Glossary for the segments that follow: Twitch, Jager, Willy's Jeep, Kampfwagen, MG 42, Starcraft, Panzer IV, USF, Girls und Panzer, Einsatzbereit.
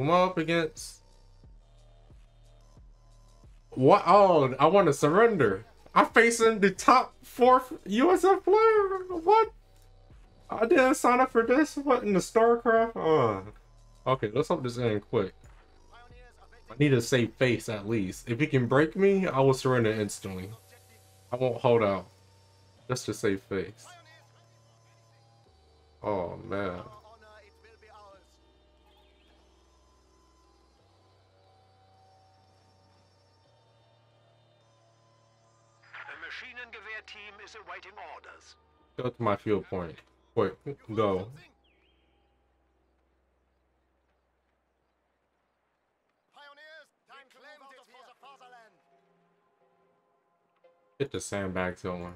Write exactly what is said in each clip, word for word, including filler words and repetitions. Who am I up against? What? Oh, I want to surrender. I'm facing the top fourth U S F player. What? I didn't sign up for this. What in the Starcraft? Oh. Okay, let's hope this ends quick. I need to save face at least. If he can break me, I will surrender instantly. I won't hold out. Just to save face. Oh man. Team is awaiting orders. Go to my fuel point. Wait, go. Get the sandbags going. We have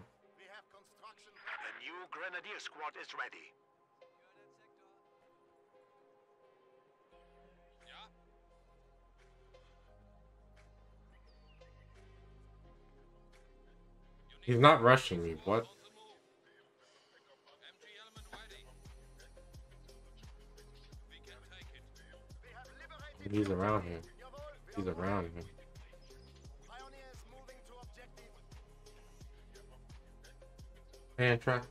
construction. The new grenadier squad is ready. He's not rushing me, what? He's around him. He's around him. And tracking.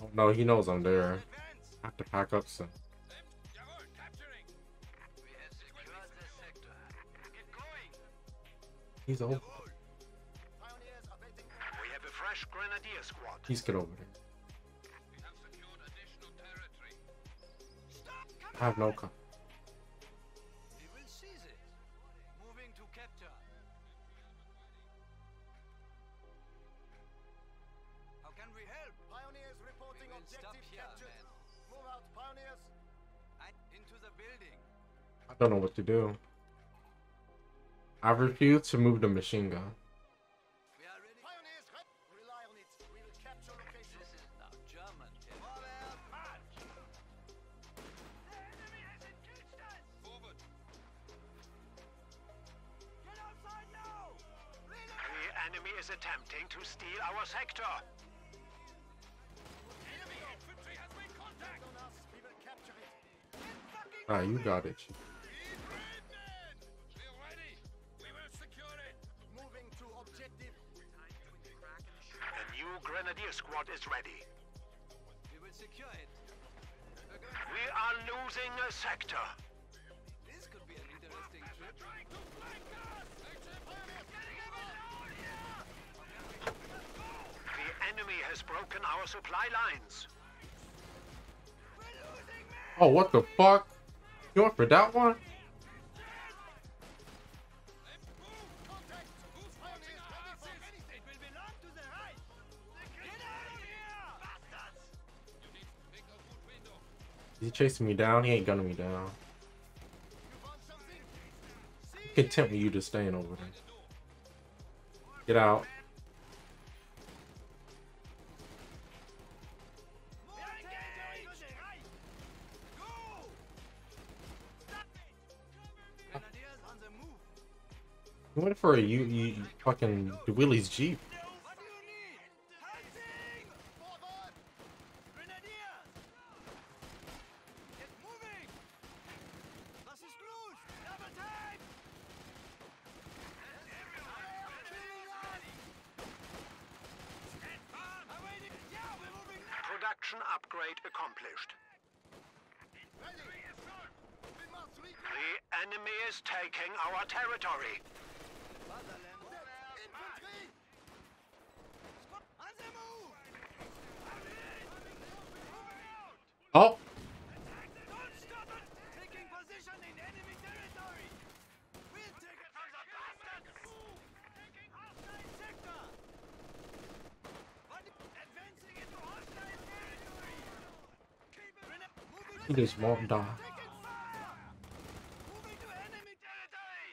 Oh, no, he knows I'm there. I have to pack up some. He's over. We have a fresh grenadier squad. He's get over there. We have secured additional territory. Stop, I have no car. They will seize it. Moving to capture. How can we help? Pioneers reporting objective captured. Move out, pioneers. And into the building. I don't know what to do. I refuse to move the machine gun. We are ready. Pioneers, rely on it. We will capture location. This is now German. March. The enemy has engaged us. Forward. Get outside now. The enemy is attempting to steal our sector. Ah, you got it. We're ready. We will secure it. Moving to objective. The new grenadier squad is ready. We will secure it. We are losing a sector. This could be an interesting trip. Trying to flank us. The enemy has broken our supply lines. Oh, what the fuck? You went for that one? He's chasing me down. He ain't gunning me down. I'm content with you just staying over there. Get out. I went for a you, you fucking Willy's Jeep. Production upgrade accomplished. The enemy is taking our territory. Oh. Don't stop us taking position in enemy territory. We'll take it from the bastards. Taking hostile sector. Advancing into hostile territory. Keep moving. He just won't die. Moving to enemy territory.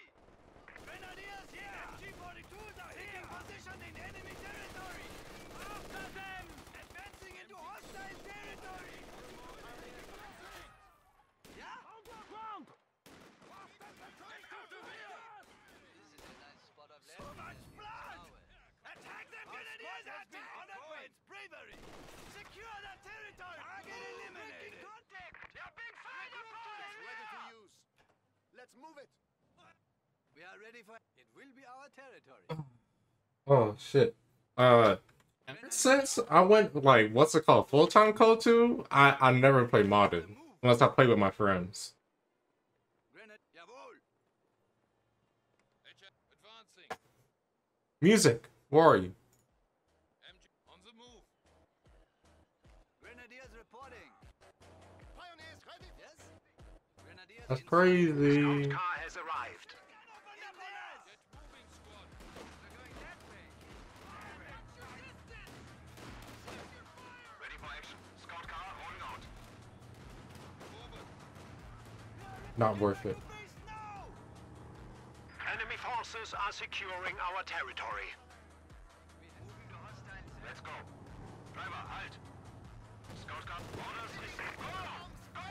Grenadiers here. M G forty-two are taking position in enemy territory. After them. Advancing into hostile territory. So much blood! Attack We are ready for it. Will be our territory. Oh shit. Uh since I went like what's it called? Full-time code two, I I never play modded unless I play with my friends. Music, where are you? That's crazy. Not worth it. Enemy forces are securing our territory. Let's go. Driver, halt. Scout car orders. Go! Go!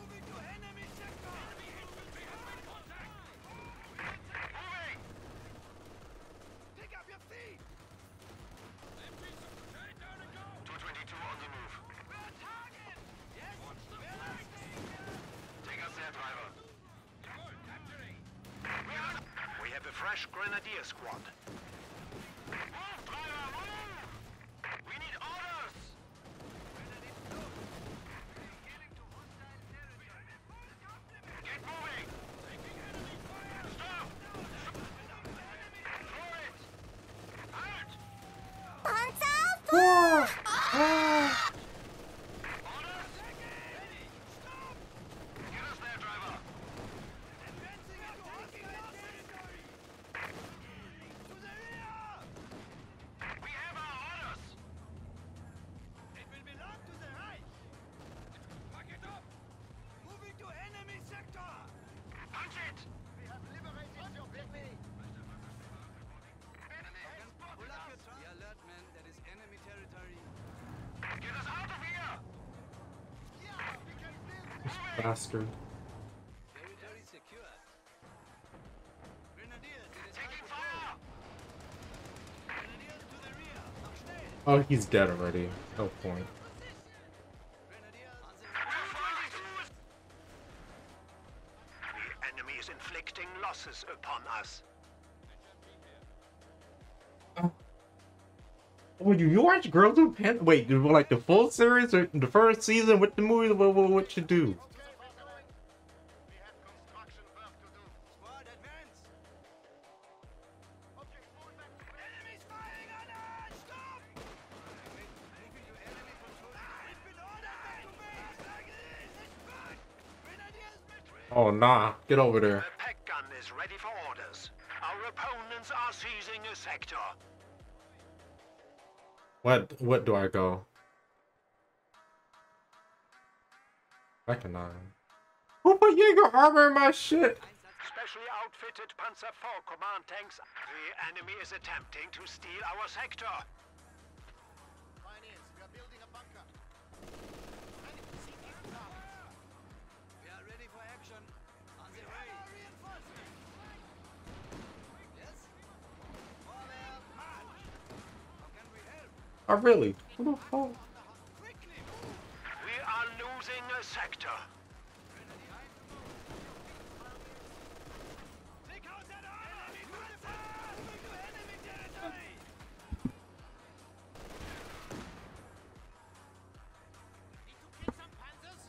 Moving to enemy sector. Enemy contact. Moving. Pick up your feet. two twenty-two on the move. We're target. Yes. Watch the flag. Take us there, driver. We have a fresh grenadier squad. Move, driver, move! We need orders! Get moving! Stop! Throw it! Halt! Panzer vor! Bastard. Oh, he's dead already. No point. The enemy is inflicting losses upon us. Oh. Oh, you watch Girls und Panzer? Wait, like the full series or the first season with the movie? What, what, what you do? Oh, nah, get over there. The pack gun is ready for orders. Our opponents are seizing a sector. What, what do I go? Back to nine. Who put Jager armor in my shit? Specially outfitted Panzer four command tanks. The enemy is attempting to steal our sector. Finance, we are building a bunker. Oh really? What the fuck? We are losing a sector. Take out that enemy Panzer! Moving to enemy territory! Need to kill some Panzers?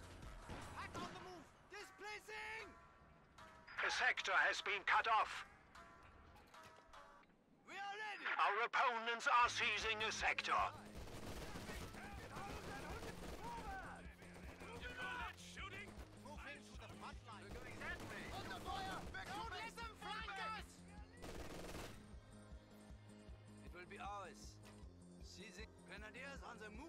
Pack on the move! Displacing! The sector has been cut off. Our opponents are seizing a sector. It will be ours. Seizing grenadiers on the move.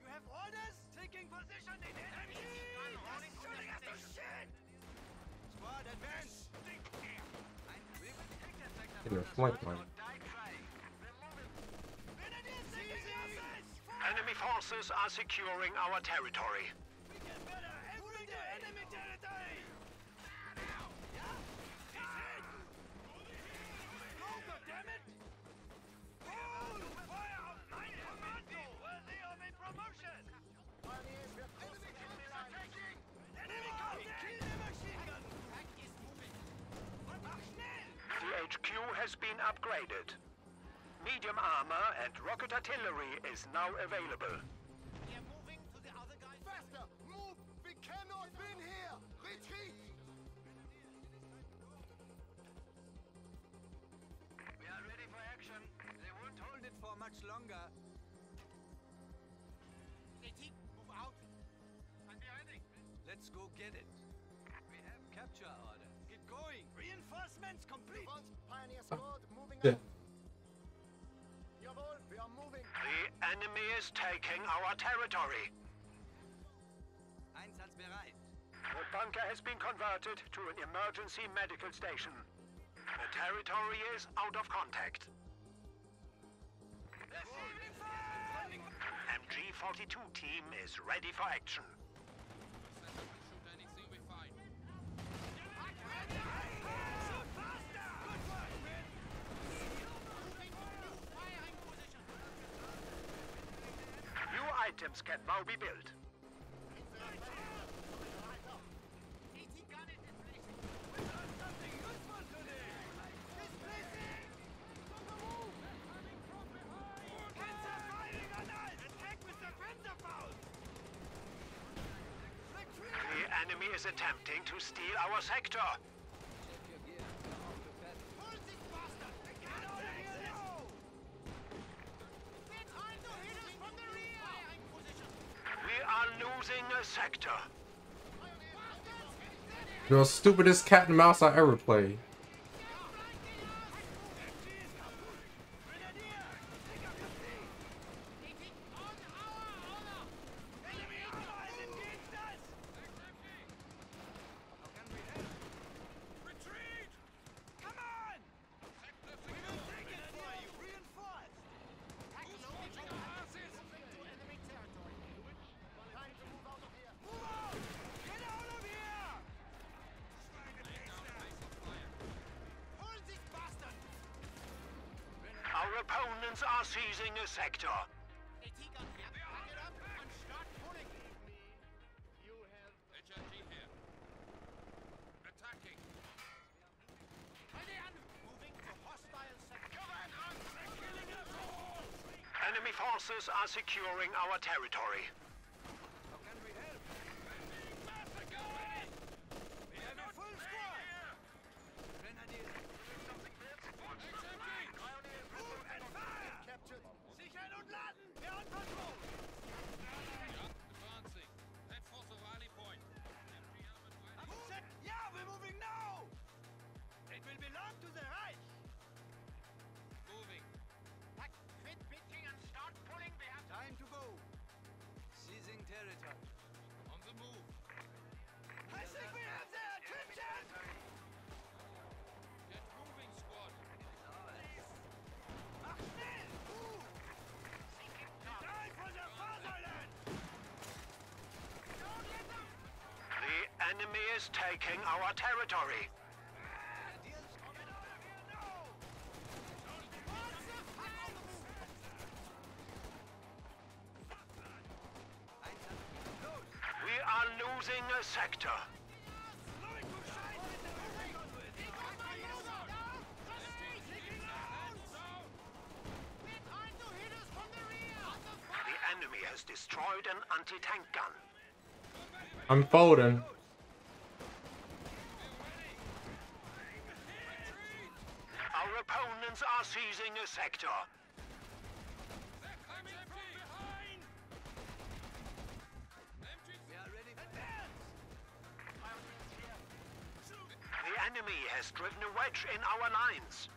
You have orders? Taking position in enemy! Shooting us to shit! Squad advance! In your flank line. Enemy forces are securing our territory. We get better every day. Enemy territory. Go, goddammit! Hold! Fire on my commando! Worthy of a promotion! Enemy forces attacking! Enemy contact! Kill the machine gun! has been upgraded. Medium armor and rocket artillery is now available. We are moving to the other guy. Faster! Move! We cannot win here! Retreat! We are ready for action. They won't hold it for much longer. Retreat! Move out! I'm behind. Let's go get it. We have capture order. Get going! Reinforcements complete! Pioneer squad moving up. We are moving. The enemy is taking our territory. Einsatzbereit. The bunker has been converted to an emergency medical station. The territory is out of contact. M G forty-two team is ready for action. Items can now be built. The enemy is attempting to steal our sector. A sector. You're the stupidest cat and mouse I ever played. Opponents are seizing a sector. Enemy forces are securing our territory. The enemy is taking our territory. We are losing a sector. The enemy has destroyed an anti-tank gun. I'm folding. Are seizing a sector. They're coming from behind. We are ready for advance. The enemy has driven a wedge in our lines.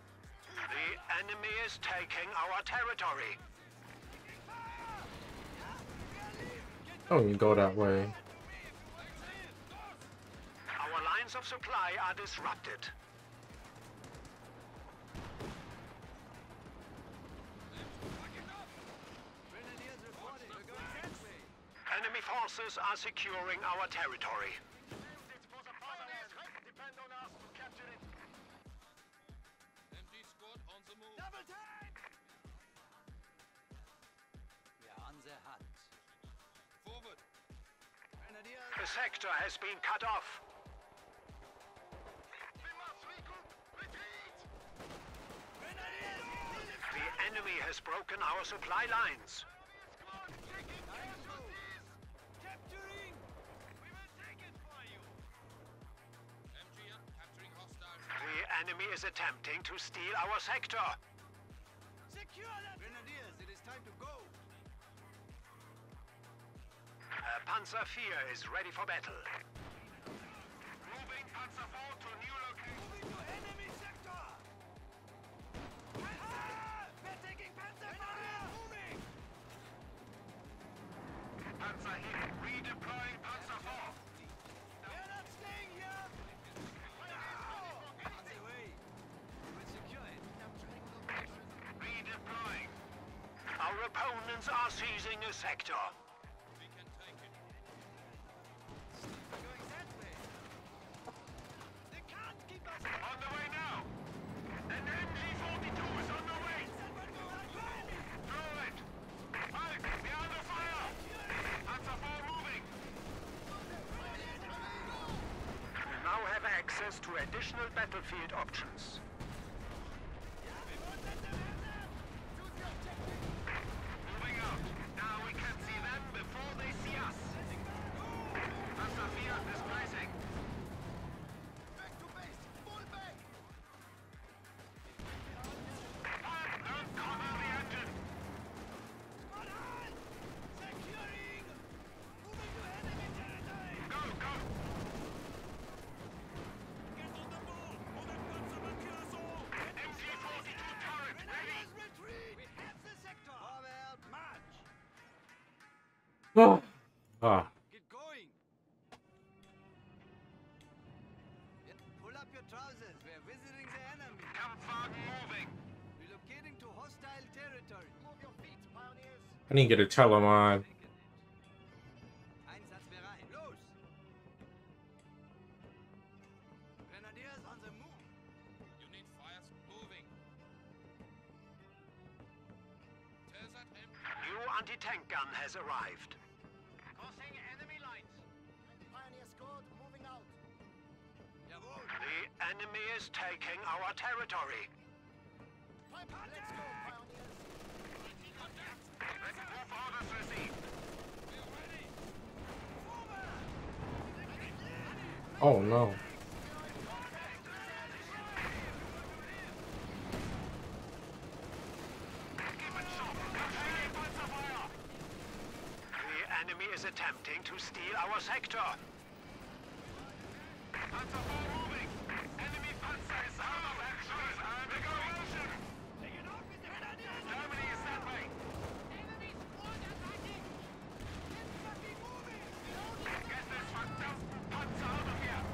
The enemy is taking our territory. Oh, you go that way. Our lines of supply are disrupted. Forces are securing our territory. M G squad on the move. Double tank! We are on the hunt. Forward. The sector has been cut off. We must regroup. Retreat! enemy has broken our supply lines. The enemy is attempting to steal our sector. Secure that! Grenadiers, it is time to go. Uh, Panzer four is ready for battle. Moving Panzer four to new location. Moving to enemy sector. Panzer! Ah! We're taking Panzer four. Panzer here, redeploying Panzer four. Our opponents are seizing a sector. We can take it. We're going that way. They can't keep us down. On the way now. An M G forty-two is on the way. Throw it. Mike, we are under fire. Panzer four moving. We now have access to additional battlefield options. Now we can see them before they see us. Panzer four displacing. Back to base. Pull back. Pump and cover the engine. Squadron! Securing. Moving to enemy territory. Go, go. Get on the ball. Or the guns will kill us all. M G forty-two turret ready. Retreat. We have the sector. Oh. Ah. Get going. Yeah, pull up your trousers. We're visiting the enemy. Kampfwagen moving. Relocating to hostile territory. Move your feet, pioneers. I need to get a telem on. Einsatz bereit. Los. Grenadiers on the move. You need fires moving. New anti-tank gun has arrived. Crossing enemy lines. Pioneer squad moving out. The enemy is taking our territory. Let's go, pioneers. Let's move orders received. We're ready. Oh no. The enemy is attempting to steal our sector. Panzer four moving. Enemy Panzer is out of action. Is under coercion. Germany is that way. Enemy squad attacking. Get this verdammten Panzer out of here.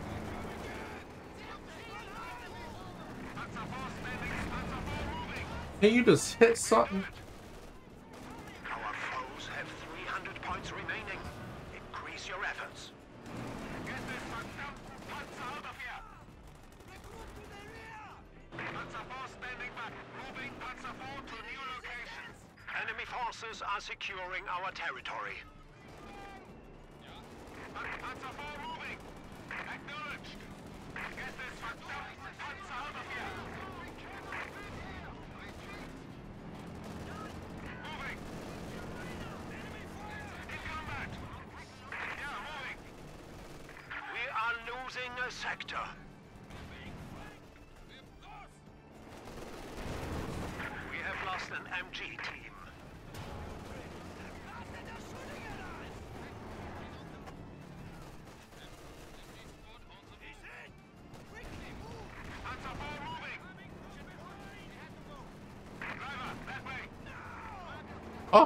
Panzer four standing. Panzer four moving. Can you just hit something? Are securing our territory. Yeah. Panzer four moving. Acknowledged. Get this verdammten Panzer out of here. Moving. In combat. Yeah, moving. We are losing a sector. We have lost an M G team. Oh!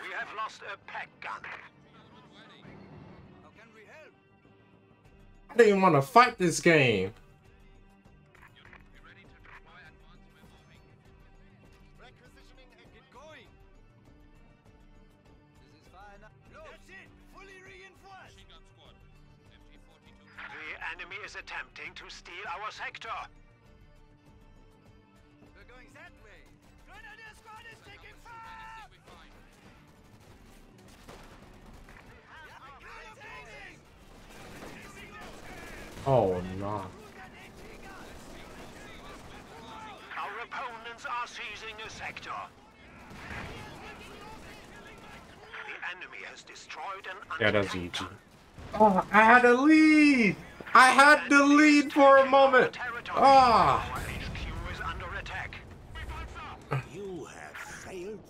We have lost a pack gun. I don't even want to fight this game. Requisitioning and get going. This is fast. is attempting to steal our sector. We're going that way. Grenadier squad is taking fire! Oh no. Our opponents are seizing a sector. The enemy has destroyed an yeah, that's E G. Oh, I had a lead! I had the lead for a moment! Ah! Oh.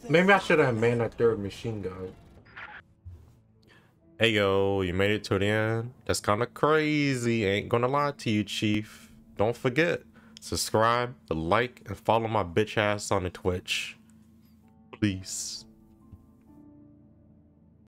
Maybe I should have manned a third machine gun. Hey yo, you made it to the end. That's kind of crazy. Ain't gonna lie to you, Chief. Don't forget, subscribe, like, and follow my bitch ass on the Twitch. Please.